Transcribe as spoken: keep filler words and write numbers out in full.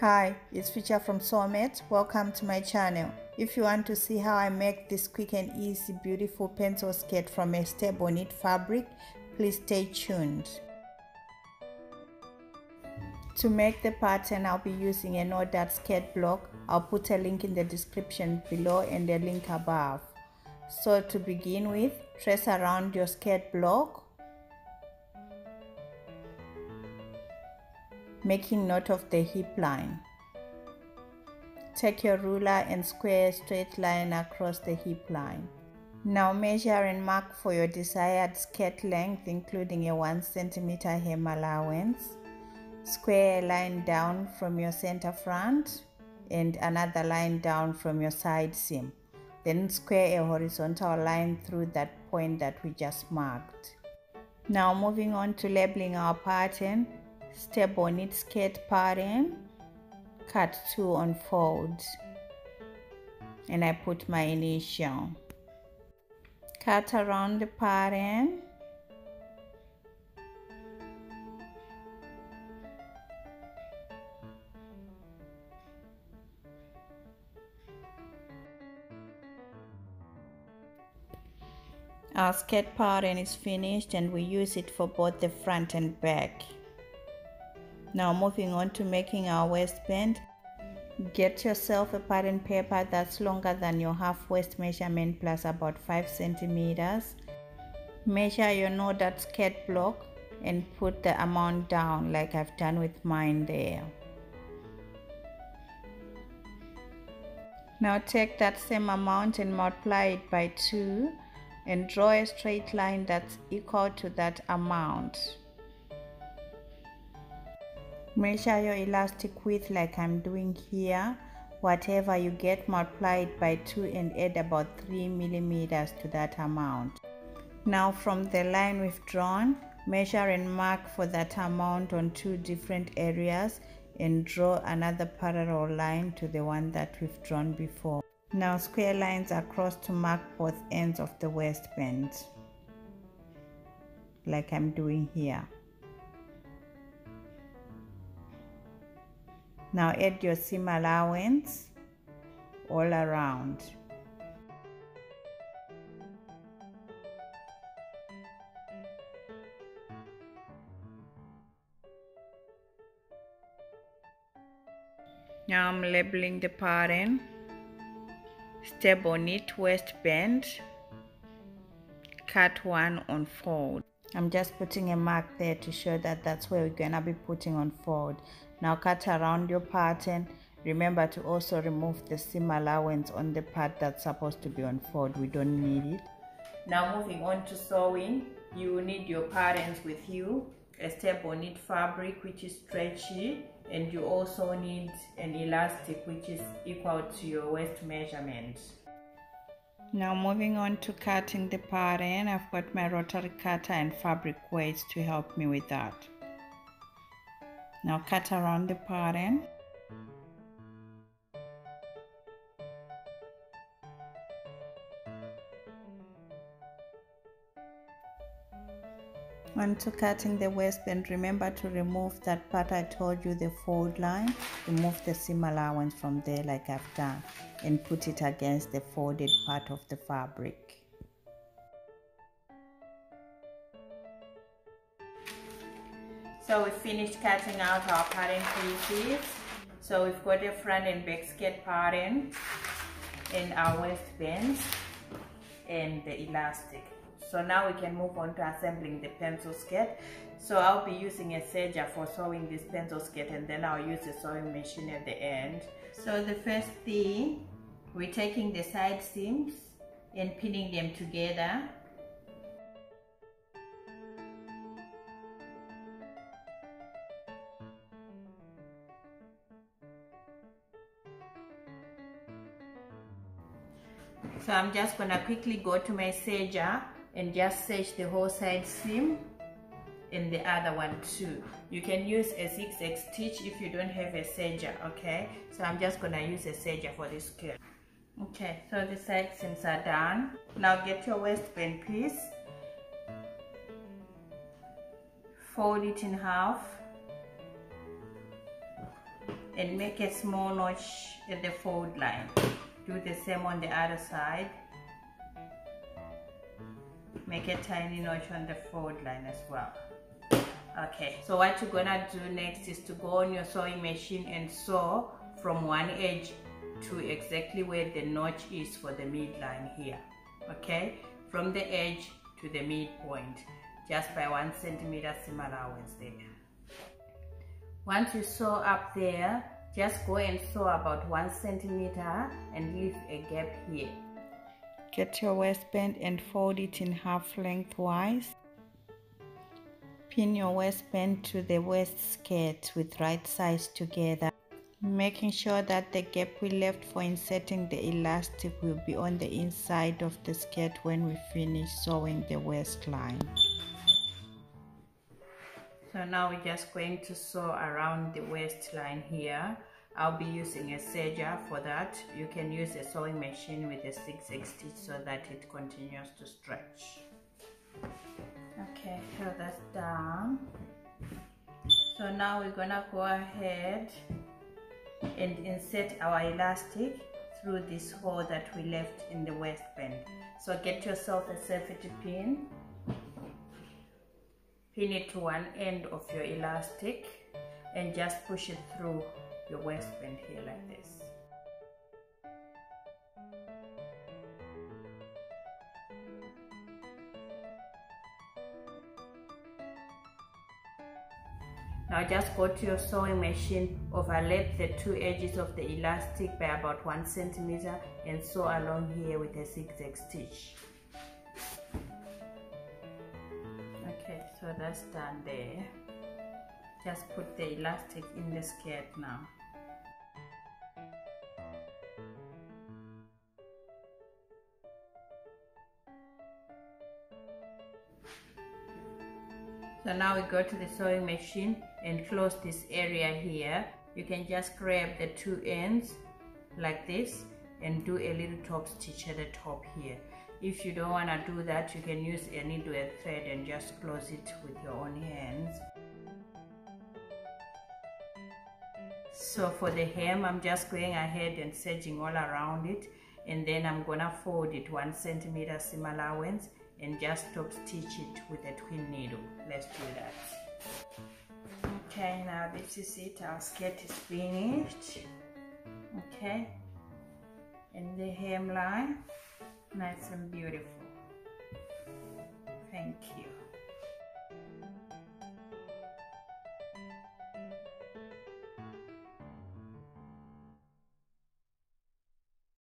Hi, it's Future from Sewmate. Welcome to my channel. If you want to see how I make this quick and easy beautiful pencil skirt from a stable knit fabric, please stay tuned. To make the pattern, I'll be using an ordered skirt block. I'll put a link in the description below and a link above. So to begin with, trace around your skirt block, making note of the hip line. Take your ruler and square a straight line across the hip line. Now measure and mark for your desired skirt length, including a one centimeter hem allowance. Square a line down from your center front and another line down from your side seam. Then square a horizontal line through that point that we just marked. Now moving on to labeling our pattern. Stable knit skirt pattern, cut two on fold, and I put my initial. Cut around the pattern, our skirt pattern is finished and we use it for both the front and back. Now moving on to making our waistband. Get yourself a pattern paper that's longer than your half waist measurement plus about five centimeters. Measure your knotted skirt block and put the amount down like I've done with mine there. Now take that same amount and multiply it by two and draw a straight line that's equal to that amount. Measure your elastic width like I'm doing here. Whatever you get, multiply it by two and add about three millimeters to that amount. Now from the line we've drawn, measure and mark for that amount on two different areas and draw another parallel line to the one that we've drawn before. Now square lines across to mark both ends of the waistband, like I'm doing here. Now add your seam allowance all around. Now I'm labeling the pattern. Stable knit waistband, cut one on fold. I'm just putting a mark there to show that that's where we're gonna be putting on fold. Now cut around your pattern. Remember to also remove the seam allowance on the part that's supposed to be on fold. We don't need it. Now moving on to sewing. You will need your patterns with you, a stable knit fabric which is stretchy, and you also need an elastic which is equal to your waist measurement. Now moving on to cutting the pattern, I've got my rotary cutter and fabric weights to help me with that. Now cut around the pattern. Onto cutting the waistband, remember to remove that part I told you, the fold line. Remove the seam allowance from there like I've done and put it against the folded part of the fabric. So we finished cutting out our pattern pieces. So we've got a front and back skirt pattern and our waistbands and the elastic. So now we can move on to assembling the pencil skirt. So I'll be using a serger for sewing this pencil skirt, and then I'll use a sewing machine at the end. So the first thing, we're taking the side seams and pinning them together. So I'm just gonna quickly go to my serger and just serge the whole side seam and the other one too. You can use a zigzag stitch if you don't have a serger, okay? So I'm just gonna use a serger for this skirt. Okay, so the side seams are done. Now get your waistband piece, fold it in half and make a small notch at the fold line. Do the same on the other side. Make a tiny notch on the fold line as well. Okay, so what you're gonna do next is to go on your sewing machine and sew from one edge to exactly where the notch is for the midline here. Okay, from the edge to the midpoint, just by one centimeter seam allowance there. Once you sew up there, just go and sew about one centimeter and leave a gap here. Get your waistband and fold it in half lengthwise. Pin your waistband to the waist skirt with right sides together, making sure that the gap we left for inserting the elastic will be on the inside of the skirt when we finish sewing the waistline. So now we're just going to sew around the waistline here. I'll be using a serger for that. You can use a sewing machine with a zigzag stitch so that it continues to stretch. Okay, so that's done. So now we're gonna go ahead and insert our elastic through this hole that we left in the waistband. So get yourself a safety pin. Pin it to one end of your elastic and just push it through your waistband here like this. Now just go to your sewing machine, overlap the two edges of the elastic by about one centimeter and sew along here with a zigzag stitch. Okay, so that's done there. Just put the elastic in the skirt now. So now we go to the sewing machine and close this area here. You can just grab the two ends like this and do a little top stitch at the top here. If you don't want to do that, you can use a needle and thread and just close it with your own hands. So for the hem, I'm just going ahead and serging all around it, and then I'm gonna fold it one centimeter seam allowance and just top stitch it with a twin needle. Let's do that. Okay, now this is it. Our skirt is finished. Okay, and the hemline, nice and beautiful. Thank you.